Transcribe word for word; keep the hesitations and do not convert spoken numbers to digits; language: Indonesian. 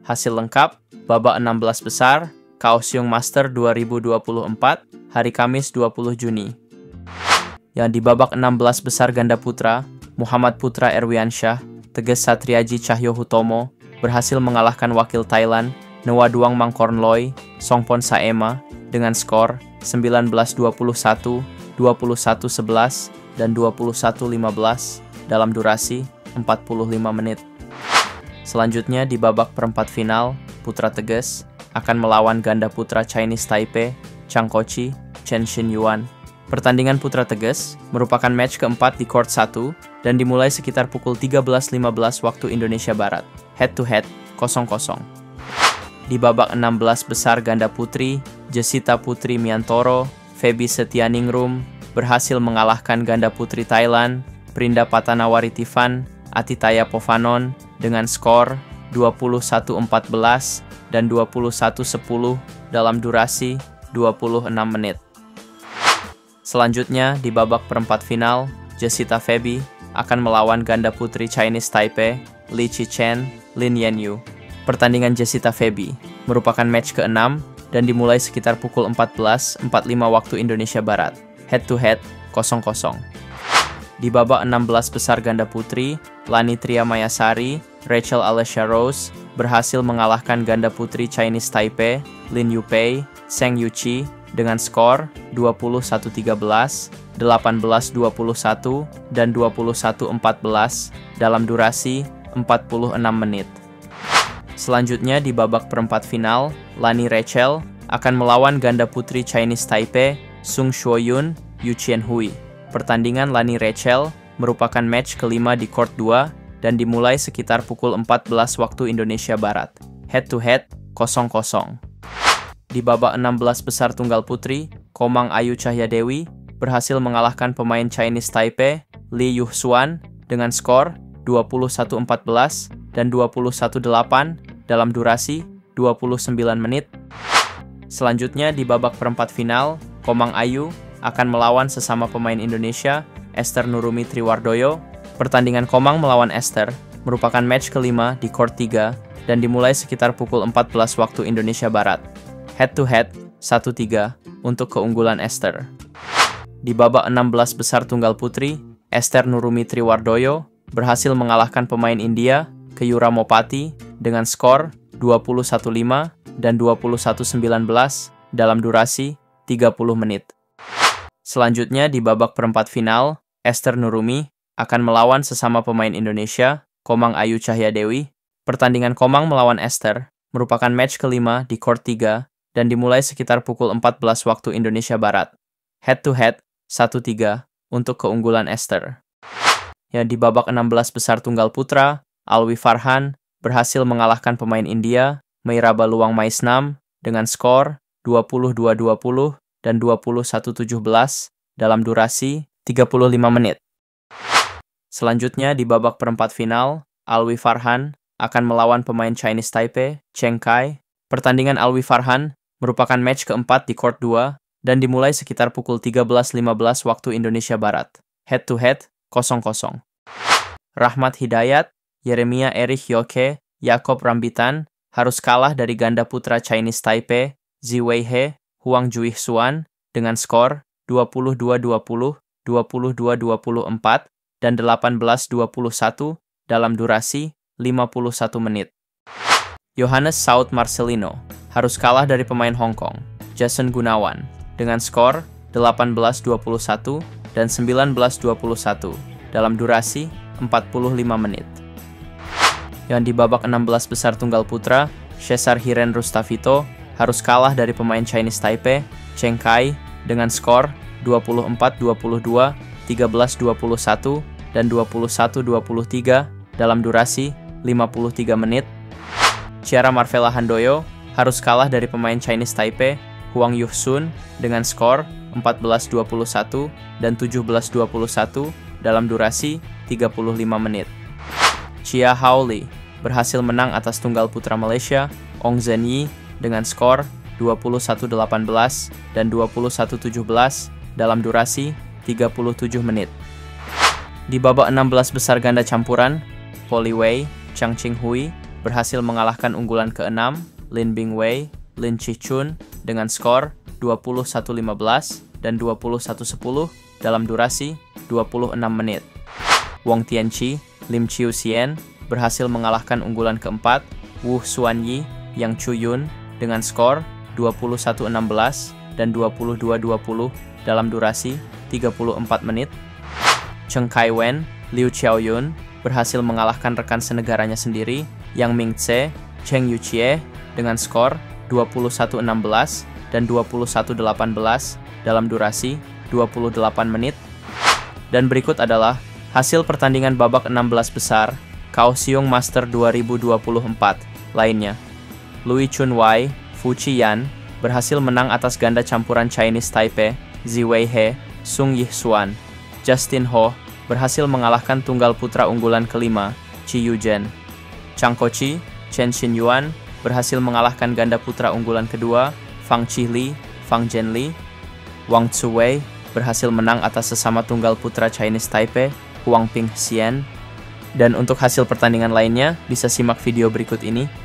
Hasil lengkap, babak enam belas besar, Kaohsiung Master dua ribu dua puluh empat, hari Kamis dua puluh Juni. Yang di babak enam belas besar ganda putra, Muhammad Putra Erwiansyah, Teges Satriaji Cahyo Hutomo, berhasil mengalahkan wakil Thailand, Neawaduang Mangkornloy, Songpon Saema, dengan skor sembilan belas dua puluh satu, dua puluh satu sebelas, dan dua puluh satu lima belas dalam durasi empat puluh lima menit. Selanjutnya di babak perempat final, Putra Teges akan melawan ganda putra Chinese Taipei, Chang Ko-Chi, Chen Xin Yuan. Pertandingan Putra Teges merupakan match keempat di court satu dan dimulai sekitar pukul tiga belas lima belas waktu Indonesia Barat, head to head kosong kosong. Di babak enam belas besar ganda putri, Jesita Putri Miantoro, Febi Setia Ningrum berhasil mengalahkan ganda putri Thailand, Prinda Patanawari Tifan, Atitaya Pofanon dengan skor dua puluh satu empat belas dan dua puluh satu sepuluh dalam durasi dua puluh enam menit. Selanjutnya di babak perempat final, Jesita Febi akan melawan ganda putri Chinese Taipei, Li Chi Chen Lin Yan Yu. Pertandingan Jesita Febi merupakan match keenam dan dimulai sekitar pukul empat belas empat puluh lima waktu Indonesia Barat, head to head kosong kosong. Di babak enam belas besar ganda putri, Lani Triamayasari, Rachel Alessia Rose berhasil mengalahkan ganda putri Chinese Taipei, Lin Yupei, Seng Yuqi dengan skor dua puluh satu tiga belas, delapan belas dua puluh satu, dan dua puluh satu empat belas dalam durasi empat puluh enam menit. Selanjutnya di babak perempat final, Lani Rachel akan melawan ganda putri Chinese Taipei, Sung Shuo Yun, Yu Qian Hui. Pertandingan Lani Rachel merupakan match kelima di court dua dan dimulai sekitar pukul empat belas waktu Indonesia Barat, head to head kosong kosong. Di babak enam belas besar tunggal putri, Komang Ayu Cahyadewi berhasil mengalahkan pemain Chinese Taipei, Li Yuxuan dengan skor dua puluh satu empat belas dan dua puluh satu delapan dalam durasi dua puluh sembilan menit. Selanjutnya di babak perempat final, Komang Ayu akan melawan sesama pemain Indonesia, Ester Nurumi Tri Wardoyo. Pertandingan Komang melawan Ester merupakan match kelima di court tiga dan dimulai sekitar pukul empat belas waktu Indonesia Barat. Head to head satu tiga untuk keunggulan Ester. Di babak enam belas besar tunggal putri, Ester Nurumi Tri Wardoyo berhasil mengalahkan pemain India ke Yuramopati dengan skor dua puluh satu lima dan dua puluh satu sembilan belas dalam durasi tiga puluh menit. Selanjutnya di babak perempat final, Ester Nurumi akan melawan sesama pemain Indonesia, Komang Ayu Cahyadewi. Pertandingan Komang melawan Ester merupakan match kelima di court tiga dan dimulai sekitar pukul empat belas waktu Indonesia Barat. Head to head satu tiga untuk keunggulan Ester. Yang di babak enam belas besar tunggal putra, Alwi Farhan berhasil mengalahkan pemain India, Meirabaluang Maisnam dengan skor dua puluh dua dua puluh dan dua puluh satu tujuh belas dalam durasi tiga puluh lima menit. Selanjutnya di babak perempat final, Alwi Farhan akan melawan pemain Chinese Taipei, Cheng Kai. Pertandingan Alwi Farhan merupakan match keempat di court dua dan dimulai sekitar pukul tiga belas lima belas waktu Indonesia Barat, head to head kosong kosong. Rahmat Hidayat, Yeremia Erich Yoke, Yaakob Rambitan harus kalah dari ganda putra Chinese Taipei, Ziwei He, Huang Juishuan dengan skor dua puluh dua dua puluh, dua puluh dua dua puluh empat, dan delapan belas dua puluh satu dalam durasi lima puluh satu menit. Yohanes Saud Marcelino harus kalah dari pemain Hong Kong, Jason Gunawan, dengan skor delapan belas dua puluh satu dan sembilan belas dua puluh satu dalam durasi empat puluh lima menit. Yang di babak enam belas besar tunggal putra, Cesar Hiren Rustavito harus kalah dari pemain Chinese Taipei, Cheng Kai, dengan skor dua puluh empat dua puluh dua, tiga belas dua puluh satu, dan dua puluh satu dua puluh tiga dalam durasi lima puluh tiga menit. Ciara Marvela Handoyo harus kalah dari pemain Chinese Taipei, Huang Juishuan, dengan skor empat belas dua puluh satu dan tujuh belas dua puluh satu dalam durasi tiga puluh lima menit. Chia Haoli berhasil menang atas tunggal putra Malaysia, Ong Zen Yi, dengan skor dua puluh satu delapan belas dan dua puluh satu tujuh belas dalam durasi tiga puluh tujuh menit. Di babak enam belas besar ganda campuran, Poli Wei, Chang Qing Hui berhasil mengalahkan unggulan keenam, Lin Bingwei, Lin Chi-chun dengan skor dua puluh satu lima belas dan dua puluh satu sepuluh dalam durasi dua puluh enam menit. Wong Tianqi, Lim Chiu-sien berhasil mengalahkan unggulan keempat, Wu Xuanyi, Yang Chu-yun dengan skor dua puluh satu enam belas dan dua puluh dua dua puluh dalam durasi tiga puluh empat menit. Cheng Kai Wen, Liu Qiaoyun berhasil mengalahkan rekan senegaranya sendiri, Yang Mingtze, Cheng Yuqie dengan skor dua puluh satu enam belas dan dua puluh satu delapan belas dalam durasi dua puluh delapan menit. Dan berikut adalah hasil pertandingan babak enam belas besar Kaohsiung Master dua ribu dua puluh empat lainnya. Lui Chunwei, Fu Qiyan berhasil menang atas ganda campuran Chinese Taipei, Ziwei He, Sung Yuxuan. Justin Ho berhasil mengalahkan tunggal putra unggulan kelima, Qi Yujen. Chang Ko-Chi, Chen Xin Yuan berhasil mengalahkan ganda putra unggulan kedua, Fang Qili, Fang Zhenli. Wang Tsuwei berhasil menang atas sesama tunggal putra Chinese Taipei, Huang Pingxian. Dan untuk hasil pertandingan lainnya bisa simak video berikut ini.